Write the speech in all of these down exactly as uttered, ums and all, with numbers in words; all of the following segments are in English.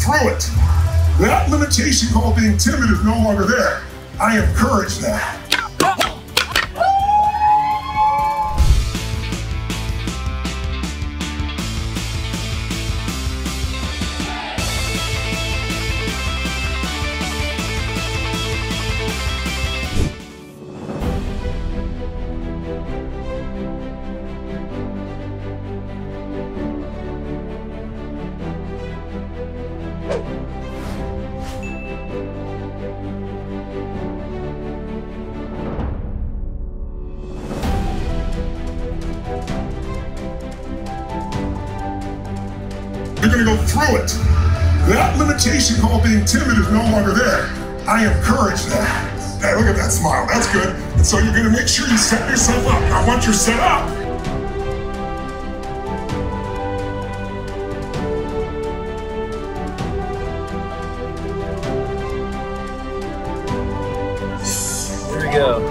through it. That limitation called being timid is no longer there. I encourage that. You're gonna go through it. That limitation called being timid is no longer there. I encourage that. Hey, look at that smile, that's good. And so you're gonna make sure you set yourself up. I want you set up. Here we go.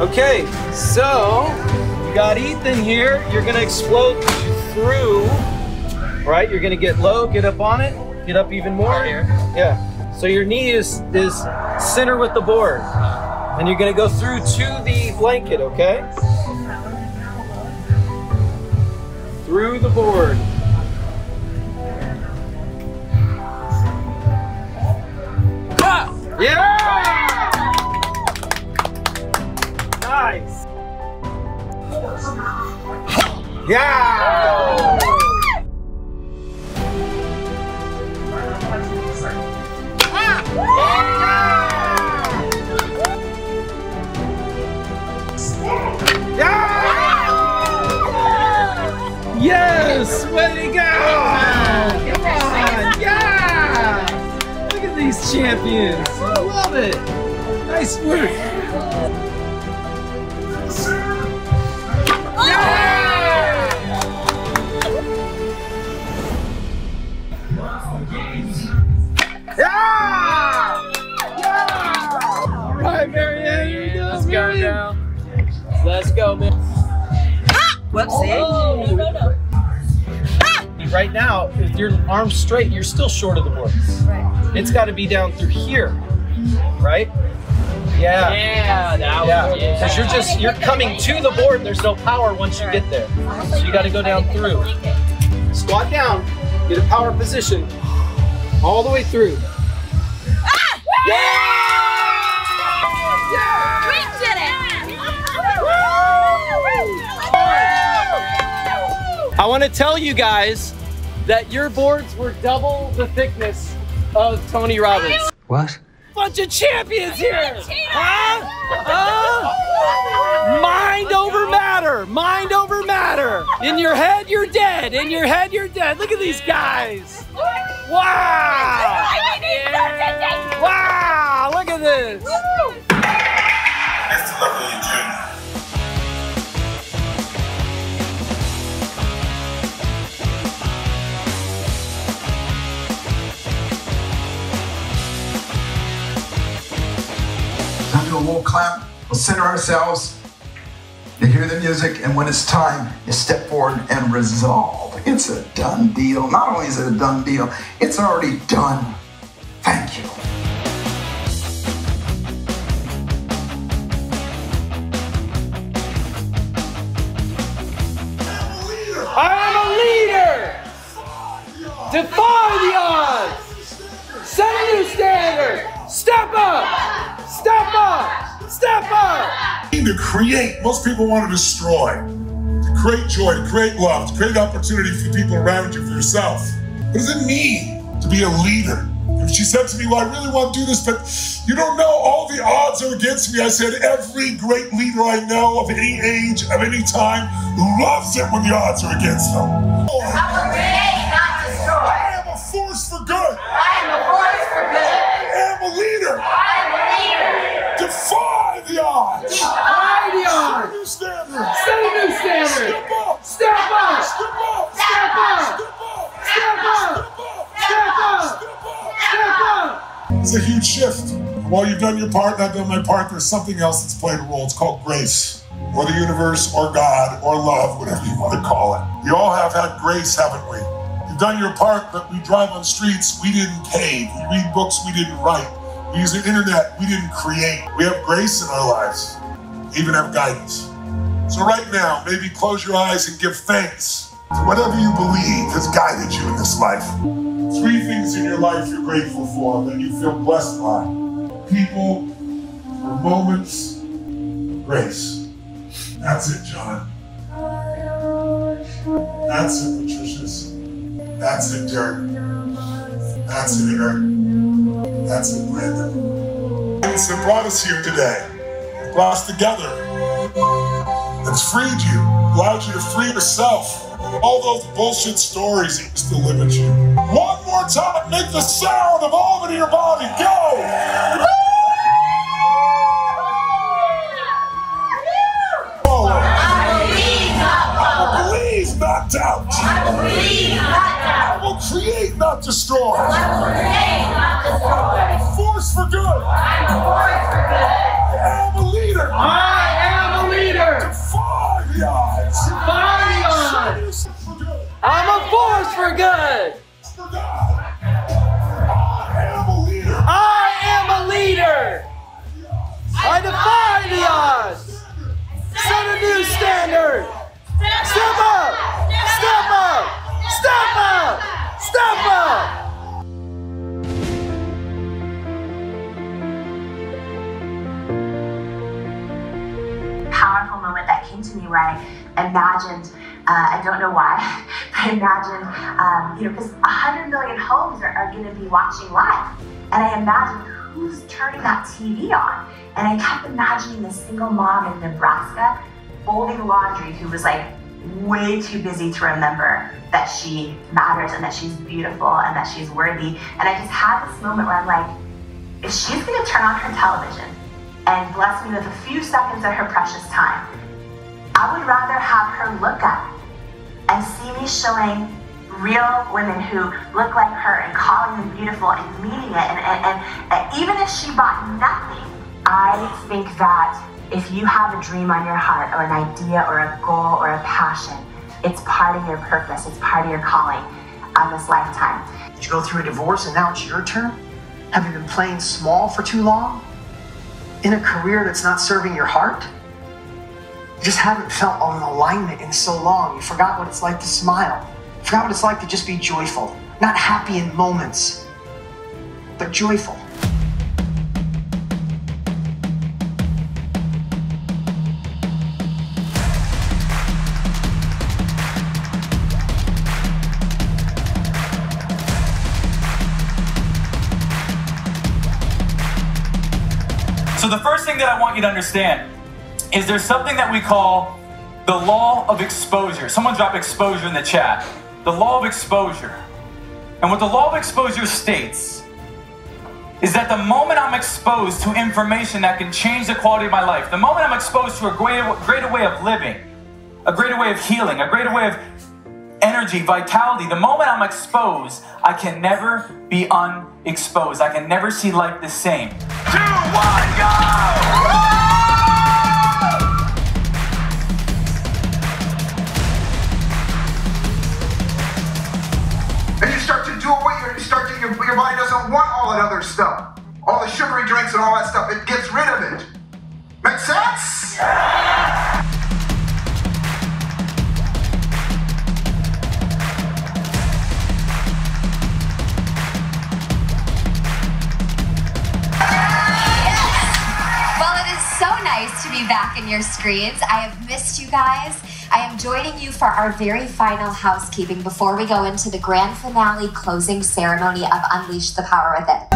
Okay, so you got Ethan here. You're gonna explode through, right? You're gonna get low, get up on it, get up even more. Here. Yeah. So your knee is is center with the board, and you're gonna go through to the blanket. Okay. Through the board. Ah! Yeah. Yeah! Yeah! Yes! Way to go! Yeah! Yeah! Look at these champions! I love it! Nice work! Yeah! Yeah! All right, Marianne, here we go. Let's go, girl. Let's go, man. Ah! Whoopsie. Oh, no, no, no. Ah! Right now, if your arm's straight, you're still short of the board. Right. It's got to be down through here, right? Yeah. Yeah. That yeah. One, yeah. Cause you're just you're coming to the board. There's no power once you get there, so you got to go down through. Squat down. Get a power position. All the way through. Ah! Yeah! Yeah! We did it! Woo! I want to tell you guys that your boards were double the thickness of Tony Robbins. What? Bunch of champions here! Huh? Huh? Mind over matter! Mind over matter! In your head, you're dead! In your head, you're dead! Look at these guys! Wow! Yeah. Wow! Look at this! Woo. That's the level you do. Time to do a wall clamp. We'll center ourselves. You hear the music, and when it's time, you step forward and resolve. It's a done deal. Not only is it a done deal, it's already done. Thank you. I am a leader! Defy the odds! Set a new standard! Step up! Step up! Step up! To create, most people want to destroy. Create joy, to create love, to create opportunity for the people around you, for yourself. What does it mean to be a leader? And she said to me, well, I really want to do this, but you don't know, all the odds are against me. I said, every great leader I know of any age, of any time, loves it when the odds are against them. I will create, not destroy. I am a force for good. I am a force for good. I am a leader. I am a leader. Defy the odds. Defy the odds. Set a new standard. Set a new standard. Step up! Step up! Step up! Step up! Step up! Step up! It's a huge shift. while you've done your part and I've done my part, there's something else that's played a role. It's called grace, or the universe, or God, or love, whatever you want to call it. We all have had grace, haven't we? You've done your part, but we drive on streets we didn't pave. We read books we didn't write. We use the internet we didn't create. We have grace in our lives. We even have guidance. So right now, maybe close your eyes and give thanks to whatever you believe has guided you in this life. Three things in your life you're grateful for that you feel blessed by. People, or moments, grace. That's it, John. That's it, Patricia's. That's it, Derek. That's it, Eric. That's it, Brandon. It's that brought us here today. Brought us together. It's freed you, allowed you to free yourself. All those bullshit stories that used to limit you. One more time, make the sound of all of it in your body. Go! Oh. I believe, not I will believe, not doubt. I will believe, not doubt. I will create, not destroy. I will create, not destroy. I am a force for good. I am a force for good. I am a leader. I Defy the odds. Defy the odds. I'm a force for good. For God. I am a leader. I am a leader. I defy the odds. Set a new standard. Step up. Step up. Step up. Step up. Powerful moment that came to me where I imagined, uh, I don't know why, but I imagined, um, you know, because one hundred million homes are, are going to be watching live. And I imagined who's turning that T V on. And I kept imagining this single mom in Nebraska folding laundry who was like way too busy to remember that she matters and that she's beautiful and that she's worthy. And I just had this moment where I'm like, if she's going to turn on her television and bless me with a few seconds of her precious time, I would rather have her look up and see me showing real women who look like her and calling them beautiful and meaning it. And, and, and, and even if she bought nothing, I think that if you have a dream on your heart or an idea or a goal or a passion, it's part of your purpose, it's part of your calling on this lifetime. Did you go through a divorce and now it's your turn? Have you been playing small for too long? In a career that's not serving your heart? You just haven't felt on an alignment in so long. You forgot what it's like to smile. You forgot what it's like to just be joyful. Not happy in moments, but joyful. So the first thing that I want you to understand is there's something that we call the law of exposure. Someone drop exposure in the chat. The law of exposure. And what the law of exposure states is that the moment I'm exposed to information that can change the quality of my life, the moment I'm exposed to a greater, greater way of living, a greater way of healing, a greater way of energy, vitality, the moment I'm exposed, I can never be unexposed. I can never see life the same. Two, one, go! And you start to do away, you start to, your, your body doesn't want all that other stuff. All the sugary drinks and all that stuff, it gets rid of it. Make sense? Yeah. Nice to be back in your screens. I have missed you guys. I am joining you for our very final housekeeping before we go into the grand finale closing ceremony of Unleash the Power Within.